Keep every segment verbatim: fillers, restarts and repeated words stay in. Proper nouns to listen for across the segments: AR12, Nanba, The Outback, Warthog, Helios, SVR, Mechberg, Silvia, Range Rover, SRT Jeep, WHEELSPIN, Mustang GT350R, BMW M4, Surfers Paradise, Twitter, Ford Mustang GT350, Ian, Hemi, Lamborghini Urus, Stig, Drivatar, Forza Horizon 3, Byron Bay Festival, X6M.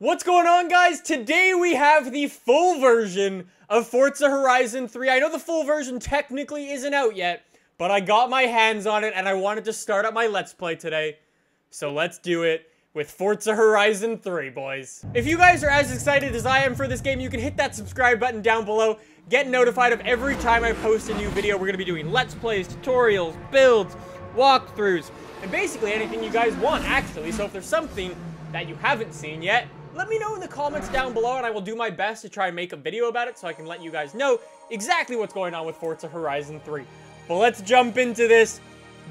What's going on, guys? Today we have the full version of Forza Horizon three. I know the full version technically isn't out yet, but I got my hands on it and I wanted to start up my Let's Play today. So let's do it with Forza Horizon three, boys. If you guys are as excited as I am for this game, you can hit that subscribe button down below. Get notified of every time I post a new video. We're going to be doing Let's Plays, tutorials, builds, walkthroughs, and basically anything you guys want, actually. So if there's something that you haven't seen yet, let me know in the comments down below and I will do my best to try and make a video about it so I can let you guys know exactly what's going on with Forza Horizon three. But let's jump into this.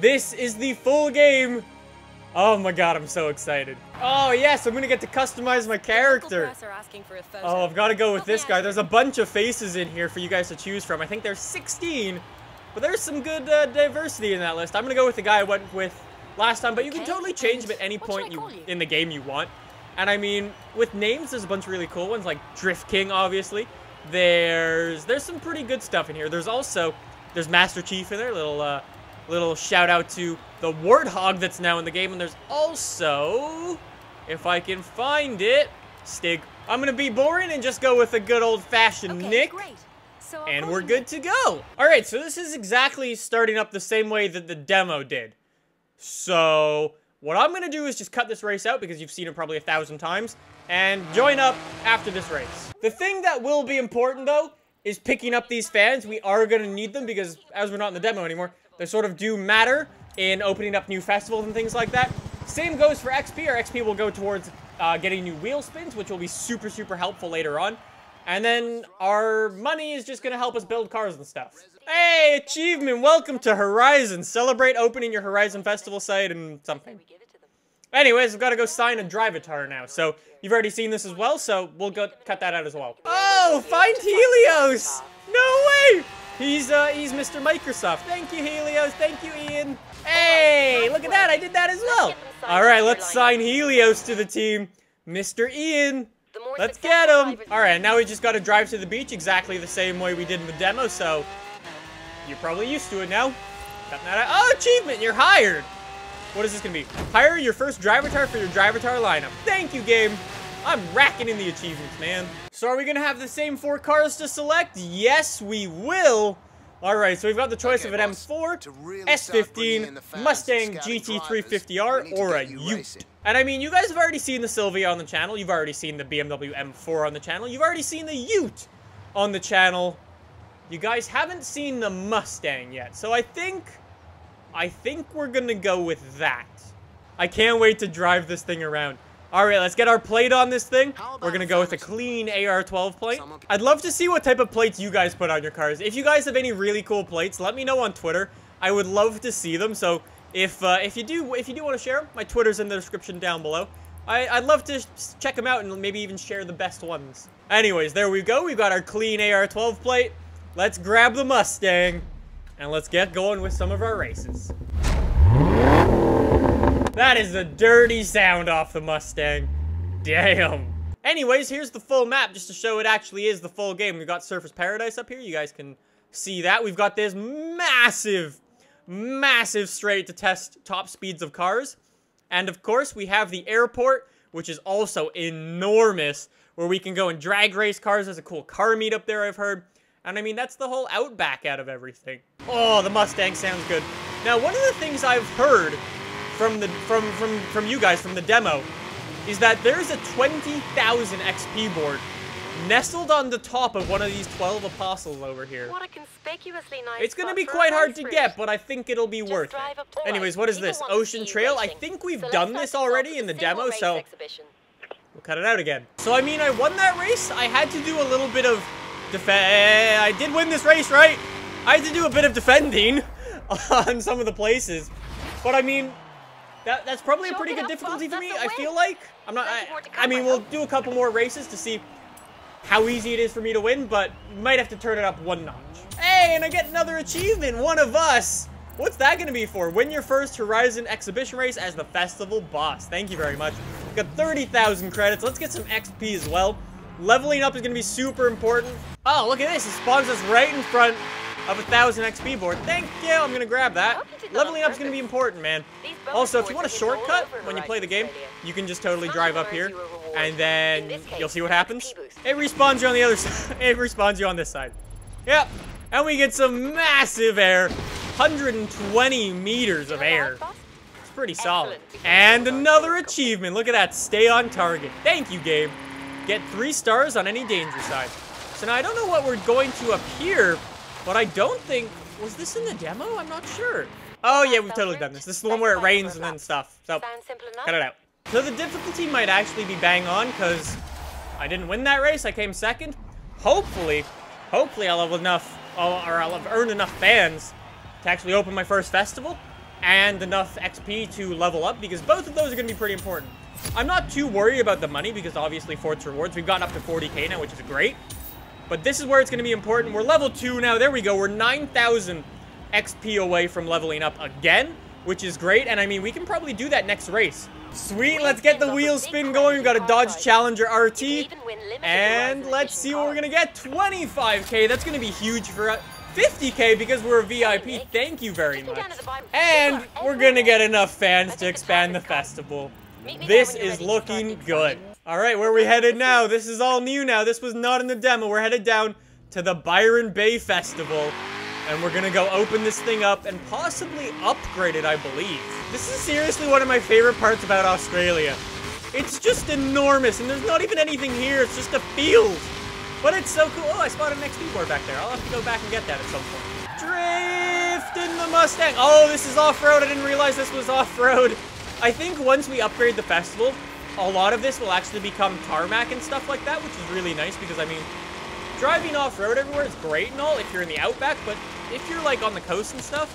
This is the full game. Oh my god, I'm so excited. Oh yes, I'm gonna get to customize my character. Oh, I've got to go with this guy. There's a bunch of faces in here for you guys to choose from. I think there's sixteen, but there's some good uh, diversity in that list. I'm gonna go with the guy I went with last time, but you can totally change him at any point you, in the game you want. And I mean, with names, there's a bunch of really cool ones, like Drift King, obviously. There's there's some pretty good stuff in here. There's also, there's Master Chief in there, little uh, little shout out to the Warthog that's now in the game. And there's also, if I can find it, Stig. I'm gonna be boring and just go with a good old-fashioned okay, Nick. Great. So and we're good to go. All right, so this is exactly starting up the same way that the demo did. So what I'm going to do is just cut this race out because you've seen it probably a thousand times and join up after this race. The thing that will be important, though, is picking up these fans. We are going to need them because as we're not in the demo anymore, they sort of do matter in opening up new festivals and things like that. Same goes for X P. Our X P will go towards uh, getting new wheel spins, which will be super, super helpful later on. And then our money is just going to help us build cars and stuff. Hey, achievement! Welcome to Horizon! Celebrate opening your Horizon Festival site and something. Anyways, I've got to go sign a Drivatar now. So, you've already seen this as well, so we'll go cut that out as well. Oh, find Helios! No way! He's, uh, he's Mister Microsoft. Thank you, Helios. Thank you, Ian. Hey, look at that! I did that as well! Alright, let's sign Helios to the team. Mister Ian! Let's get him! Alright, now we just got to drive to the beach exactly the same way we did in the demo, so you're probably used to it now. Oh, achievement! You're hired! What is this going to be? Hire your first Drivatar for your Drivatar lineup. Thank you, game. I'm racking in the achievements, man. So are we going to have the same four cars to select? Yes, we will. All right, so we've got the choice okay, of an M four, really S fifteen, Mustang G T three fifty R, or a Ute. And I mean, you guys have already seen the Silvia on the channel. You've already seen the B M W M four on the channel. You've already seen the Ute on the channel. You guys haven't seen the Mustang yet, so I think, I think we're gonna go with that. I can't wait to drive this thing around. All right, let's get our plate on this thing. We're gonna go with a clean A R twelve plate. I'd love to see what type of plates you guys put on your cars. If you guys have any really cool plates, let me know on Twitter. I would love to see them. So if uh, if you do if you do want to share them, my Twitter's in the description down below. I, I'd love to check them out and maybe even share the best ones. Anyways, there we go. We've got our clean A R twelve plate. Let's grab the Mustang, and let's get going with some of our races. That is a dirty sound off the Mustang. Damn. Anyways, here's the full map, just to show it actually is the full game. We've got Surfers Paradise up here. You guys can see that. We've got this massive, massive straight to test top speeds of cars. And of course, we have the airport, which is also enormous, where we can go and drag race cars. There's a cool car meet up there, I've heard. And I mean, that's the whole Outback out of everything. Oh, the Mustang sounds good. Now, one of the things I've heard from the from from from you guys from the demo is that there's a twenty thousand X P board nestled on the top of one of these twelve apostles over here. What a conspicuously nice it's gonna be quite hard to get, but I think it'll be worth it. Anyways, what is this? Ocean Trail? I think we've done this already in the demo, so we'll cut it out again. So I mean, I won that race. I had to do a little bit of Def I did win this race, right? I had to do a bit of defending on some of the places. But I mean, that, that's probably a pretty good difficulty for me, I feel like. I'm not, I, I mean, we'll do a couple more races to see how easy it is for me to win, but might have to turn it up one notch. Hey, and I get another achievement, One of Us. What's that gonna be for? Win your first Horizon exhibition race as the festival boss. Thank you very much. We've got thirty thousand credits. Let's get some X P as well. Leveling up is gonna be super important. Oh, look at this. It spawns us right in front of a thousand X P board. Thank you, I'm gonna grab that. Leveling up's gonna be important, man. Also, if you want a shortcut when you play the game, you can just totally drive up here, and then you'll see what happens. It respawns you on the other side. It respawns you on this side. Yep, and we get some massive air, one hundred twenty meters of air. It's pretty solid. And another achievement. Look at that, stay on target. Thank you, game. Get three stars on any danger side. So now I don't know what we're going to up here, but I don't think, was this in the demo? I'm not sure. Oh yeah, we've totally done this. This is the one where it rains and then stuff. So, cut it out. So the difficulty might actually be bang on because I didn't win that race, I came second. Hopefully, hopefully I'll have enough, or I'll have earned enough fans to actually open my first festival and enough X P to level up, because both of those are gonna be pretty important. I'm not too worried about the money because obviously Forza Rewards, we've gotten up to forty K now, which is great. But this is where it's going to be important. We're level two now. There we go. We're nine thousand X P away from leveling up again, which is great. And I mean, we can probably do that next race. Sweet. Let's get the wheel spin going. We've got a Dodge Challenger R T. And let's see what we're going to get. twenty-five K. That's going to be huge for us. fifty K because we're a V I P. Thank you very much. And we're going to get enough fans to expand the festival. This is looking good. All right, where are we headed now? This is all new now. This was not in the demo. We're headed down to the Byron Bay Festival, and we're gonna go open this thing up and possibly upgrade it, I believe. This is seriously one of my favorite parts about Australia. It's just enormous, and there's not even anything here. It's just a field, but it's so cool. Oh, I spotted an X P board back there. I'll have to go back and get that at some point. Drift in the Mustang. Oh, this is off-road. I didn't realize this was off-road. I think once we upgrade the festival, a lot of this will actually become tarmac and stuff like that, which is really nice because, I mean, driving off-road everywhere is great and all if you're in the Outback, but if you're, like, on the coast and stuff,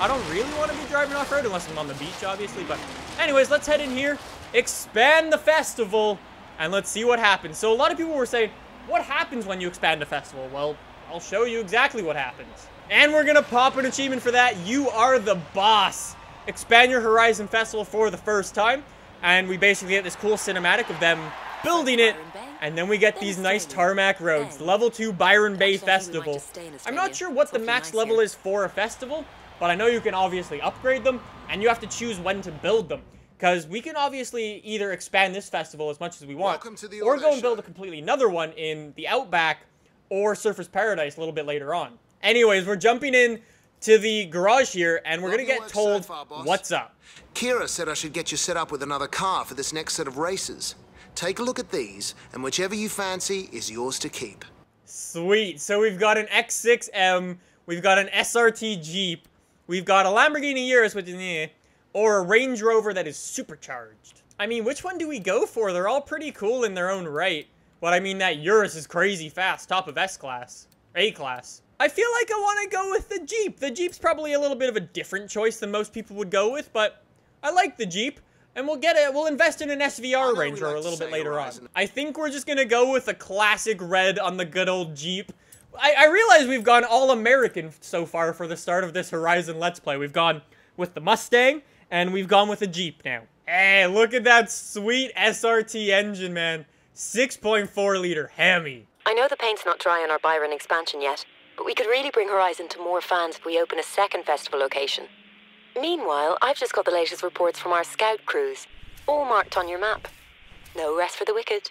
I don't really want to be driving off-road unless I'm on the beach, obviously. But anyways, let's head in here, expand the festival, and let's see what happens. So a lot of people were saying, what happens when you expand the festival? Well, I'll show you exactly what happens. And we're going to pop an achievement for that. You are the boss. Expand your Horizon Festival for the first time. And we basically get this cool cinematic of them building it, and then we get these nice tarmac roads. Level two Byron Bay Festival. I'm not sure what the max level is for a festival, but I know you can obviously upgrade them, and you have to choose when to build them. Because we can obviously either expand this festival as much as we want, or go and build a completely another one in the Outback or Surfers Paradise a little bit later on. Anyways, we're jumping in to the garage here, and we're gonna get told what's up. Kira said I should get you set up with another car for this next set of races. Take a look at these, and whichever you fancy is yours to keep. Sweet, so we've got an X six M, we've got an S R T Jeep, we've got a Lamborghini Urus, which is eh, or a Range Rover that is supercharged. I mean, which one do we go for? They're all pretty cool in their own right. But I mean, that Urus is crazy fast, top of S-Class, A-Class. I feel like I want to go with the Jeep. The Jeep's probably a little bit of a different choice than most people would go with, but I like the Jeep, and we'll get it. We'll invest in an S V R Range Rover a little bit later on. I think we're just gonna go with a classic red on the good old Jeep. I, I realize we've gone all American so far for the start of this Horizon Let's Play. We've gone with the Mustang, and we've gone with a Jeep now. Hey, look at that sweet S R T engine, man! six point four liter Hemi. I know the paint's not dry on our Byron expansion yet, but we could really bring Horizon to more fans if we open a second festival location. Meanwhile, I've just got the latest reports from our scout crews, all marked on your map. No rest for the wicked.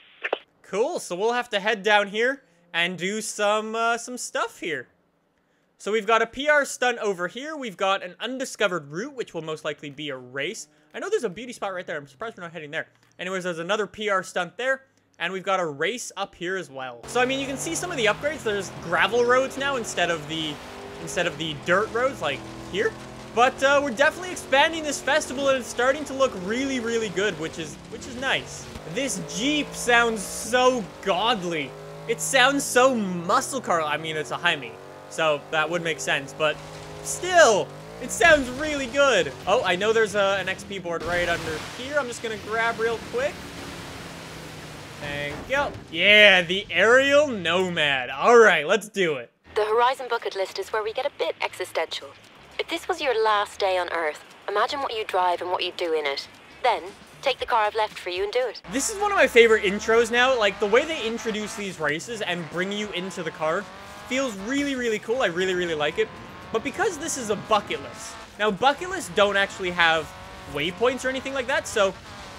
Cool, so we'll have to head down here and do some uh, some stuff here. So we've got a P R stunt over here, we've got an undiscovered route, which will most likely be a race. I know there's a beauty spot right there, I'm surprised we're not heading there. Anyways, there's another P R stunt there. And we've got a race up here as well. So I mean, you can see some of the upgrades. There's gravel roads now instead of the instead of the dirt roads like here. But uh, we're definitely expanding this festival, and it's starting to look really, really good, which is which is nice. This Jeep sounds so godly. It sounds so muscle car. I mean, it's a Hemi, so that would make sense. But still, it sounds really good. Oh, I know there's a, an X P board right under here. I'm just gonna grab real quick. Thank you. Yeah, the Aerial Nomad. All right, let's do it. The Horizon bucket list is where we get a bit existential. If this was your last day on Earth, imagine what you drive and what you do in it. Then, take the car I've left for you and do it. This is one of my favorite intros now. Like, the way they introduce these races and bring you into the car feels really, really cool. I really, really like it. But because this is a bucket list, now bucket lists don't actually have waypoints or anything like that, so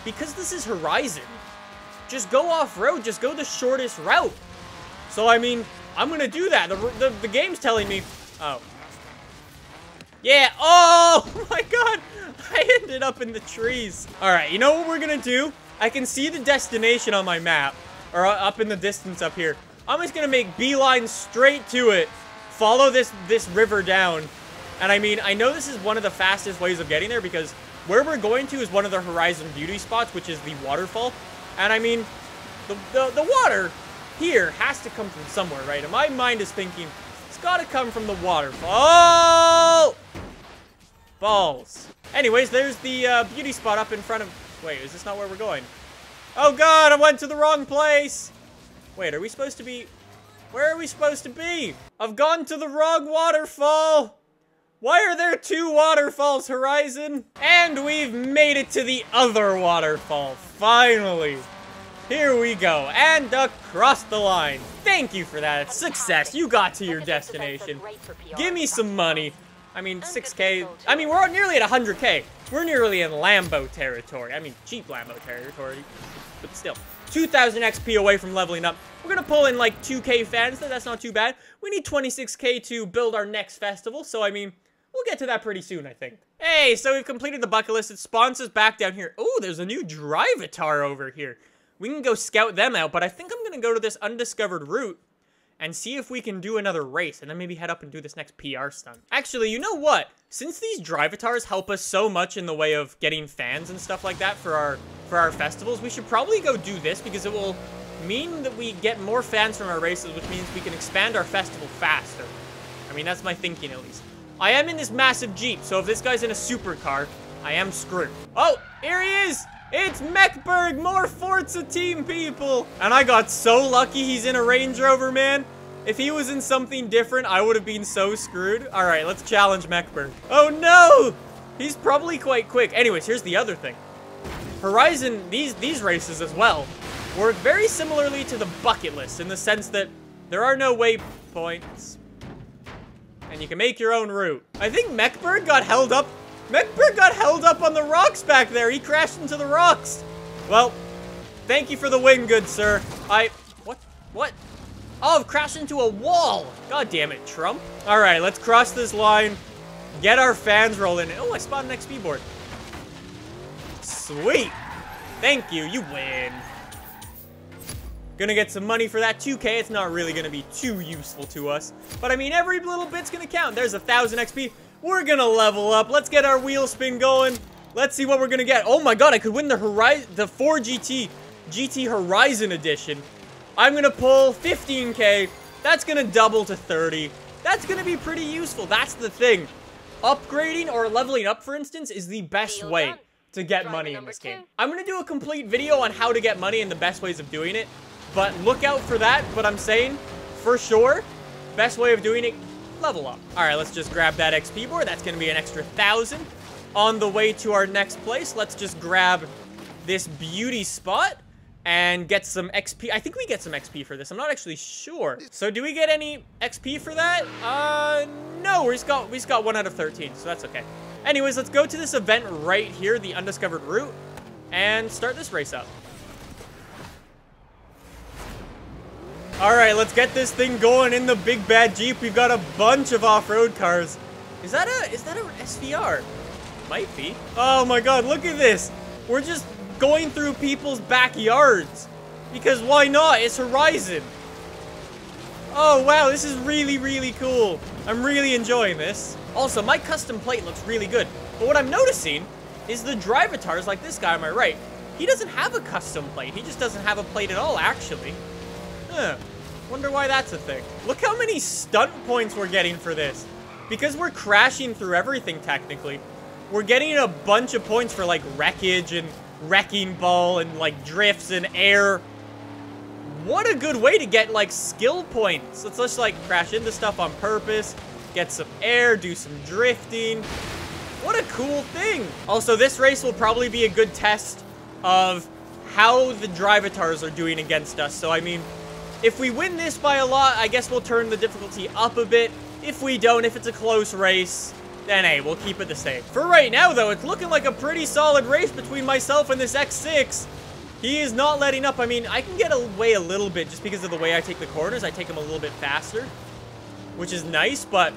because this is Horizon, just go off-road, just go the shortest route. So, I mean, I'm gonna do that. The, the, the game's telling me... Oh. Yeah, oh my god! I ended up in the trees. Alright, you know what we're gonna do? I can see the destination on my map, or up in the distance up here. I'm just gonna make beeline straight to it, follow this, this river down. And I mean, I know this is one of the fastest ways of getting there, because where we're going to is one of the Horizon beauty spots, which is the waterfall. And I mean, the, the, the water here has to come from somewhere, right? And my mind is thinking, it's gotta come from the waterfall. Balls. Anyways, there's the uh, beauty spot up in front of... Wait, is this not where we're going? Oh god, I went to the wrong place! Wait, are we supposed to be... Where are we supposed to be? I've gone to the wrong waterfall! Why are there two waterfalls, Horizon? And we've made it to the other waterfall, finally! Here we go, and across the line! Thank you for that, success! You got to your destination! Give me some money! I mean, six K... I mean, we're nearly at one hundred K. We're nearly in Lambo territory. I mean, cheap Lambo territory. But still. two thousand X P away from leveling up. We're going to pull in, like, two K fans. That's not too bad. We need twenty-six K to build our next festival. So, I mean, we'll get to that pretty soon, I think. Hey, so we've completed the bucket list. It spawns us back down here. Oh, there's a new Drivatar over here. We can go scout them out. But I think I'm going to go to this undiscovered route and see if we can do another race, and then maybe head up and do this next P R stunt. Actually, you know what? Since these Drivatars help us so much in the way of getting fans and stuff like that for our for our festivals, we should probably go do this, because it will mean that we get more fans from our races, which means we can expand our festival faster. I mean, that's my thinking, at least. I am in this massive Jeep, so if this guy's in a supercar, I am screwed. Oh, here he is! It's Mechberg, more Forza team people! And I got so lucky he's in a Range Rover, man. If he was in something different, I would have been so screwed. All right, let's challenge Mechberg. Oh no! He's probably quite quick. Anyways, here's the other thing. Horizon, these, these races as well, work very similarly to the bucket list in the sense that there are no waypoints. And you can make your own route. I think Mechberg got held up Mechberg got held up on the rocks back there. He crashed into the rocks. Well, thank you for the win, good sir. I... What? What? Oh, I've crashed into a wall. God damn it, Trump. All right, let's cross this line. Get our fans rolling. Oh, I spawned an X P board. Sweet. Thank you. You win. Gonna get some money for that. two K, it's not really gonna be too useful to us. But, I mean, every little bit's gonna count. There's one thousand X P. We're gonna level up. Let's get our wheel spin going. Let's see what we're gonna get. Oh my god, I could win the Horizon, the four G T, G T Horizon Edition. I'm gonna pull fifteen K. That's gonna double to thirty. That's gonna be pretty useful. That's the thing. Upgrading or leveling up, for instance, is the best way to get money in this game. I'm gonna do a complete video on how to get money and the best ways of doing it. But look out for that. But I'm saying, for sure, best way of doing it, level up. All right, let's just grab that X P board. That's going to be an extra thousand. On the way to our next place, let's just grab this beauty spot and get some X P. I think we get some X P for this. I'm not actually sure. So do we get any X P for that? Uh, no, we just got, we just got one out of thirteen, so that's okay. Anyways, let's go to this event right here, the undiscovered route, and start this race up. All right, let's get this thing going in the big bad Jeep. We've got a bunch of off-road cars. Is that a, is that an S V R? Might be. Oh my God, look at this. We're just going through people's backyards because why not? It's Horizon. Oh wow, this is really, really cool. I'm really enjoying this. Also, my custom plate looks really good. But what I'm noticing is the Drivatars, like this guy on my right, he doesn't have a custom plate. He just doesn't have a plate at all, actually. Huh. Wonder why that's a thing. Look how many stunt points we're getting for this. Because we're crashing through everything, technically. We're getting a bunch of points for, like, wreckage and wrecking ball and, like, drifts and air. What a good way to get, like, skill points. Let's just, like, crash into stuff on purpose, get some air, do some drifting. What a cool thing. Also, this race will probably be a good test of how the Drivatars are doing against us. So, I mean... If we win this by a lot, I guess we'll turn the difficulty up a bit. If we don't, if it's a close race, then hey, we'll keep it the same. For right now, though, it's looking like a pretty solid race between myself and this X six. He is not letting up. I mean, I can get away a little bit just because of the way I take the corners. I take them a little bit faster, which is nice, but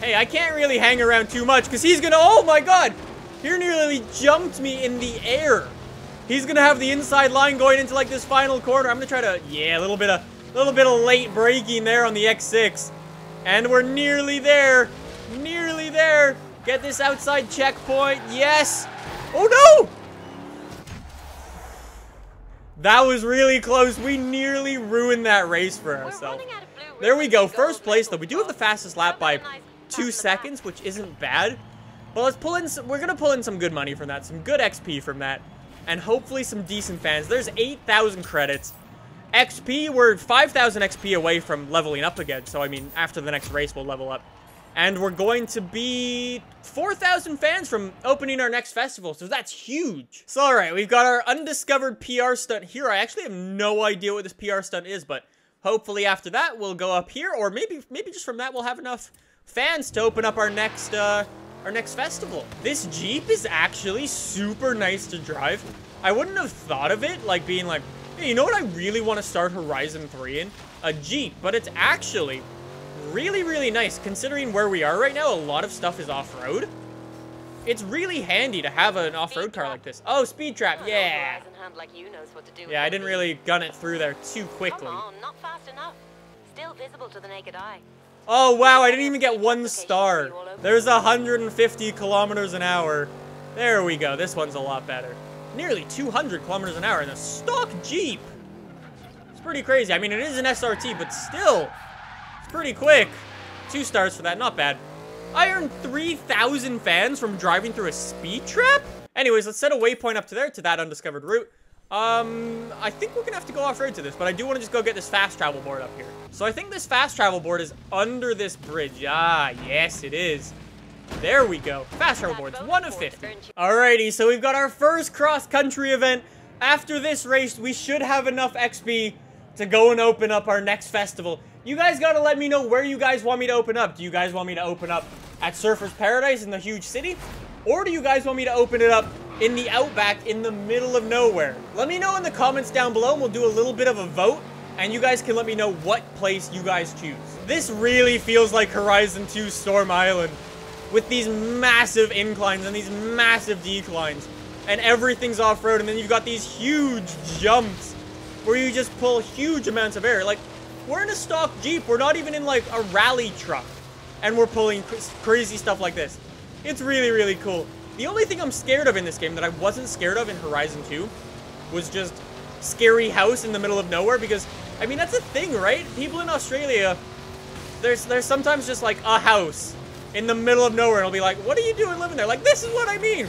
hey, I can't really hang around too much because he's gonna, oh my god, he nearly jumped me in the air. He's gonna have the inside line going into like this final corner. I'm gonna try to, yeah, a little bit of, a little bit of late braking there on the X six. And we're nearly there, nearly there. Get this outside checkpoint, yes. Oh no! That was really close. We nearly ruined that race for ourselves. There we go, first place though. We do have the fastest lap by two seconds, which isn't bad. But let's pull in some, we're gonna pull in some good money from that, some good X P from that, and hopefully some decent fans. There's eight thousand credits. X P, we're five thousand X P away from leveling up again. So I mean, after the next race, we'll level up. And we're going to be four thousand fans from opening our next festival, so that's huge. So all right, we've got our undiscovered P R stunt here. I actually have no idea what this P R stunt is, but hopefully after that, we'll go up here, or maybe maybe just from that, we'll have enough fans to open up our next, uh, our next festival. This Jeep is actually super nice to drive. I wouldn't have thought of it, like being like, hey, you know what I really want to start Horizon three in? A Jeep, but it's actually really, really nice. Considering where we are right now, a lot of stuff is off-road. It's really handy to have an off-road car like this. Oh, speed trap, yeah. Yeah, I didn't really gun it through there too quickly. Come on, not fast enough. Still visible to the naked eye. Oh, wow, I didn't even get one star. There's one hundred fifty kilometers an hour. There we go, this one's a lot better. Nearly two hundred kilometers an hour in a stock Jeep. It's pretty crazy. I mean, it is an S R T, but still, it's pretty quick. Two stars for that, not bad. I earned three thousand fans from driving through a speed trap? Anyways, let's set a waypoint up to there, to that undiscovered route. Um, I think we're gonna have to go off-road to this, but I do wanna just go get this fast travel board up here. So I think this fast travel board is under this bridge. Ah, yes it is. There we go. Fast travel board's one of fifty. Alrighty, so we've got our first cross-country event. After this race, we should have enough X P to go and open up our next festival. You guys gotta let me know where you guys want me to open up. Do you guys want me to open up at Surfers Paradise in the huge city? Or do you guys want me to open it up in the Outback in the middle of nowhere? Let me know in the comments down below and we'll do a little bit of a vote. And you guys can let me know what place you guys choose. This really feels like Horizon two Storm Island, with these massive inclines and these massive declines, and everything's off-road, and then you've got these huge jumps where you just pull huge amounts of air. Like, we're in a stock Jeep, we're not even in like a rally truck, and we're pulling cr crazy stuff like this. It's really, really cool. The only thing I'm scared of in this game that I wasn't scared of in Horizon two was just scary house in the middle of nowhere, because, I mean, that's a thing, right? People in Australia, there's, there's sometimes just like a house in the middle of nowhere, and I'll be like, what are you doing living there? Like, this is what I mean.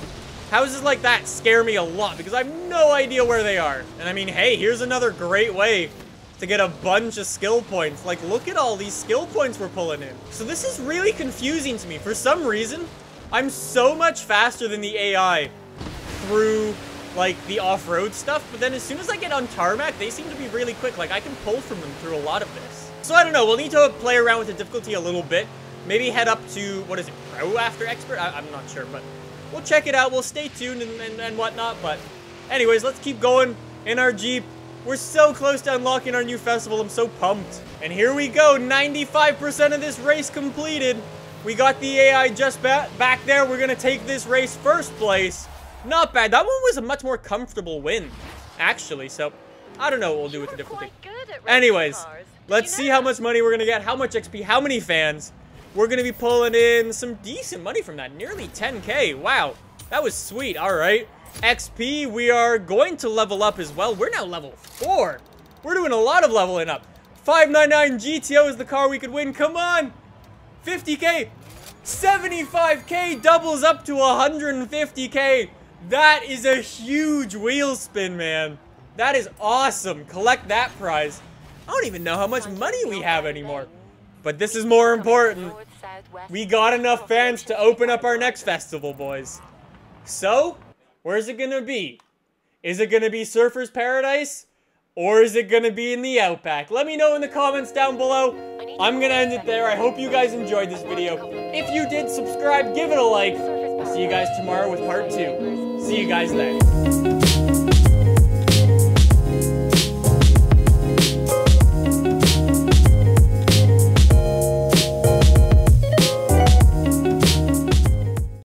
Houses like that scare me a lot because I have no idea where they are. And I mean, hey, here's another great way to get a bunch of skill points. Like, look at all these skill points we're pulling in. So this is really confusing to me. For some reason, I'm so much faster than the A I through, like, the off-road stuff. But then as soon as I get on tarmac, they seem to be really quick. Like, I can pull from them through a lot of this. So I don't know. We'll need to play around with the difficulty a little bit. Maybe head up to, what is it, Pro after Expert? I, I'm not sure, but we'll check it out. We'll stay tuned and, and, and whatnot. But anyways, let's keep going in our Jeep. We're so close to unlocking our new festival. I'm so pumped. And here we go. ninety-five percent of this race completed. We got the A I just ba back there. We're going to take this race first place. Not bad. That one was a much more comfortable win, actually. So I don't know what we'll do with the difficulty. Anyways, let's see how much money we're going to get, how much X P, how many fans. We're going to be pulling in some decent money from that. Nearly ten K. Wow. That was sweet. All right. X P, we are going to level up as well. We're now level four. We're doing a lot of leveling up. five ninety-nine G T O is the car we could win. Come on. fifty K. seventy-five K doubles up to one hundred fifty K. That is a huge wheel spin, man. That is awesome. Collect that prize. I don't even know how much money we have anymore. But this is more important. We got enough fans to open up our next festival, boys. So, where's it gonna be? Is it gonna be Surfers Paradise? Or is it gonna be in the Outback? Let me know in the comments down below. I'm gonna end it there. I hope you guys enjoyed this video. If you did, subscribe, give it a like. See you guys tomorrow with part two. See you guys then.